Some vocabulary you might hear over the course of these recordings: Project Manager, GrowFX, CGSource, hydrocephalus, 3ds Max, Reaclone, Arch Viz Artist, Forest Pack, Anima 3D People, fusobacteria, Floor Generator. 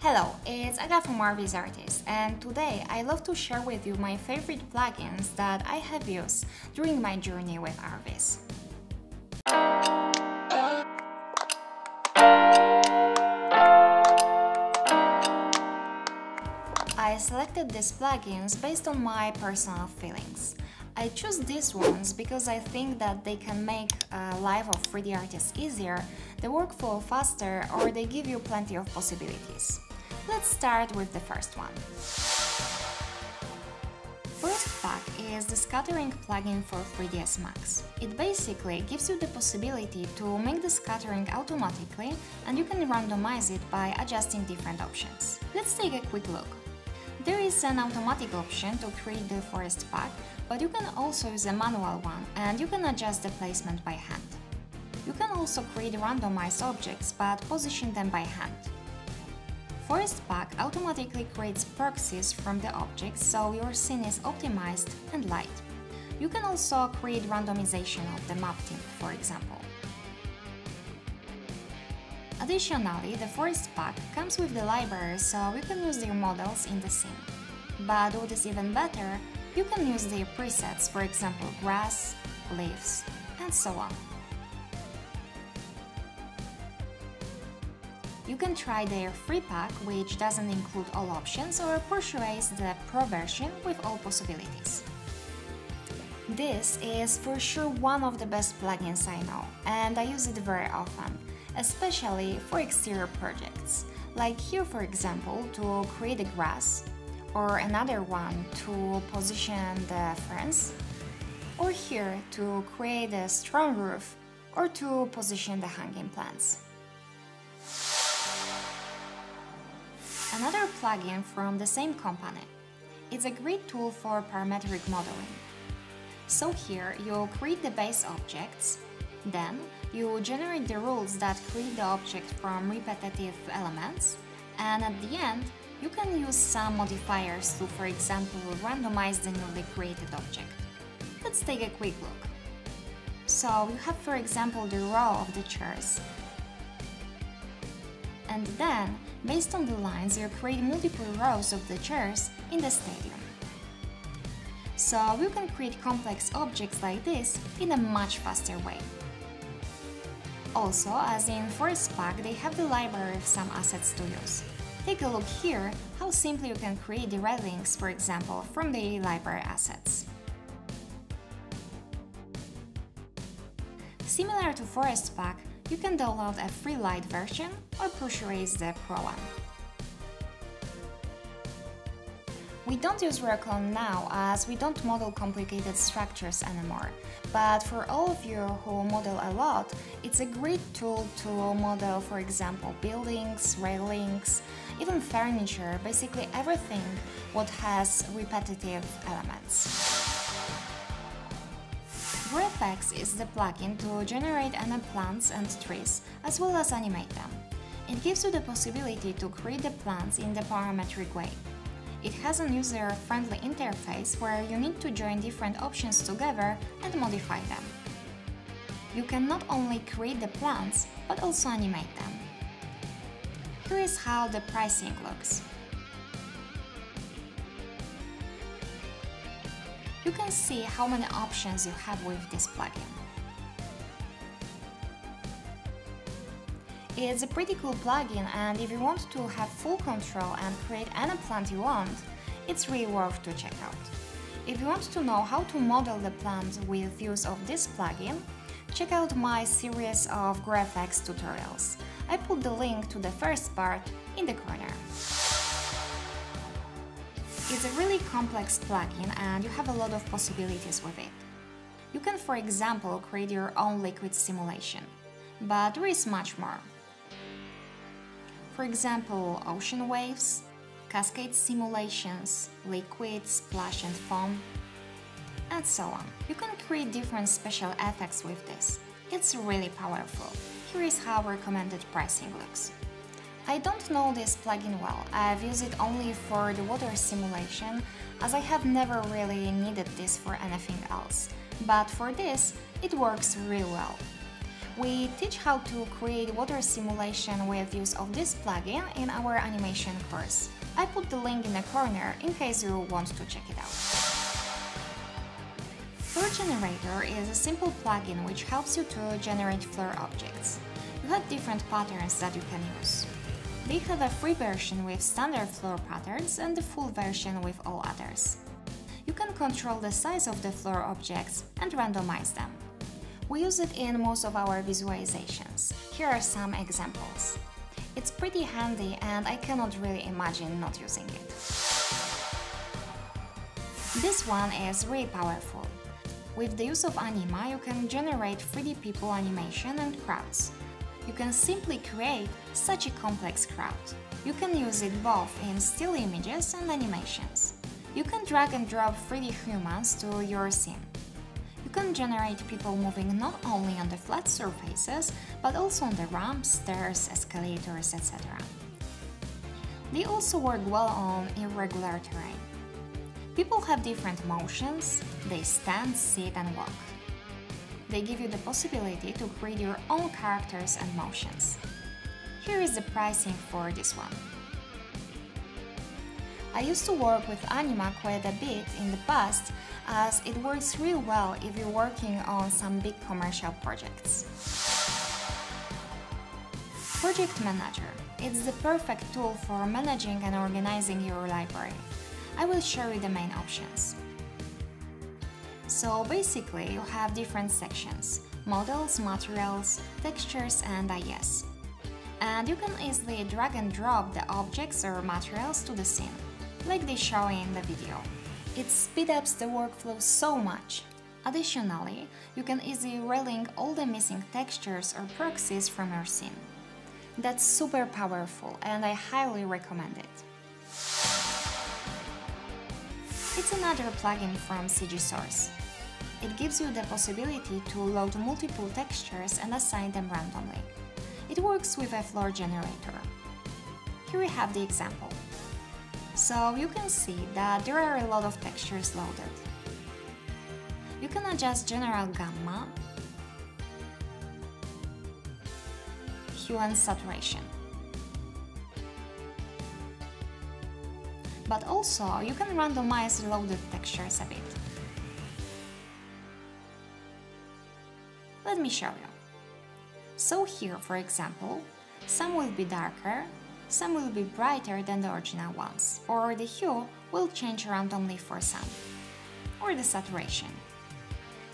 Hello, it's Aga from Arch Viz Artist, and today I love to share with you my favorite plugins that I have used during my journey with Arch Viz. I selected these plugins based on my personal feelings. I choose these ones because I think that they can make life of 3D artists easier, the workflow faster, or they give you plenty of possibilities. Let's start with the first one. Forest Pack is the scattering plugin for 3ds Max. It basically gives you the possibility to make the scattering automatically, and you can randomize it by adjusting different options. Let's take a quick look. There is an automatic option to create the Forest Pack, but you can also use a manual one, and you can adjust the placement by hand. You can also create randomized objects, but position them by hand. Forest Pack automatically creates proxies from the objects, so your scene is optimized and light. You can also create randomization of the map tint, for example. Additionally, the Forest Pack comes with the library, so you can use their models in the scene. But what is even better, you can use their presets, for example grass, leaves, and so on. You can try their free pack, which doesn't include all options, or purchase the pro version with all possibilities. This is for sure one of the best plugins I know, and I use it very often, especially for exterior projects. Like here, for example, to create the grass, or another one to position the fence, or here to create a strong roof, or to position the hanging plants. Another plugin from the same company. It's a great tool for parametric modeling. So here you create the base objects, then you generate the rules that create the object from repetitive elements, and at the end you can use some modifiers to, for example, randomize the newly created object. Let's take a quick look. So you have, for example, the row of the chairs, and then, based on the lines, you create multiple rows of the chairs in the stadium. So you can create complex objects like this in a much faster way. Also, as in Forest Pack, they have the library of some assets to use. Take a look here how simply you can create the railings, for example, from the library assets. Similar to Forest Pack, you can download a free light version or purchase the pro one. We don't use Reaclone now, as we don't model complicated structures anymore, but for all of you who model a lot, it's a great tool to model, for example, buildings, railings, even furniture, basically everything what has repetitive elements. GrowFX is the plugin to generate any plants and trees, as well as animate them. It gives you the possibility to create the plants in the parametric way. It has a user-friendly interface where you need to join different options together and modify them. You can not only create the plants, but also animate them. Here is how the pricing looks. You can see how many options you have with this plugin. It's a pretty cool plugin, and if you want to have full control and create any plant you want, it's really worth to check out. If you want to know how to model the plant with use of this plugin, check out my series of GrowFX tutorials. I put the link to the first part in the corner. It's a really complex plugin, and you have a lot of possibilities with it. You can, for example, create your own liquid simulation, but there is much more. For example, ocean waves, cascade simulations, liquid, splash and foam, and so on. You can create different special effects with this. It's really powerful. Here is how recommended pricing looks. I don't know this plugin well. I've used it only for the water simulation, as I have never really needed this for anything else. But for this, it works really well. We teach how to create water simulation with use of this plugin in our animation course. I put the link in the corner in case you want to check it out. Floor Generator is a simple plugin which helps you to generate floor objects. You have different patterns that you can use. They have a free version with standard floor patterns and the full version with all others. You can control the size of the floor objects and randomize them. We use it in most of our visualizations. Here are some examples. It's pretty handy and I cannot really imagine not using it. This one is really powerful. With the use of Anima, you can generate 3D people animation and crowds. You can simply create such a complex crowd. You can use it both in still images and animations. You can drag and drop 3D humans to your scene. You can generate people moving not only on the flat surfaces, but also on the ramps, stairs, escalators, etc. They also work well on irregular terrain. People have different motions, they stand, sit and walk. They give you the possibility to create your own characters and motions. Here is the pricing for this one. I used to work with Anima quite a bit in the past, as it works really well if you're working on some big commercial projects. Project Manager. It's the perfect tool for managing and organizing your library. I will show you the main options. So basically, you have different sections: models, materials, textures and IS. And you can easily drag and drop the objects or materials to the scene, like they show in the video. It speeds up the workflow so much. Additionally, you can easily relink all the missing textures or proxies from your scene. That's super powerful and I highly recommend it. It's another plugin from CGSource. It gives you the possibility to load multiple textures and assign them randomly. It works with a floor generator. Here we have the example. So you can see that there are a lot of textures loaded. You can adjust general gamma, hue and saturation. But also, you can randomize loaded textures a bit. Let me show you. So here, for example, some will be darker, some will be brighter than the original ones, or the hue will change randomly for some, or the saturation.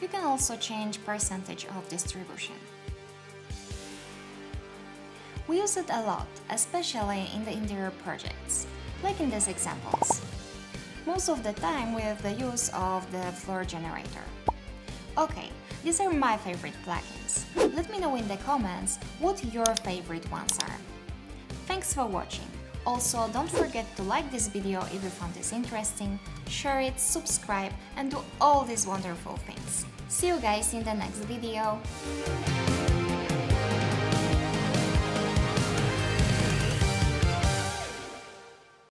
You can also change percentage of distribution. We use it a lot, especially in the interior projects, like in these examples. Most of the time with the use of the floor generator. Okay, these are my favorite plugins. Let me know in the comments what your favorite ones are. Thanks for watching. Also, don't forget to like this video if you found this interesting, share it, subscribe and do all these wonderful things. See you guys in the next video.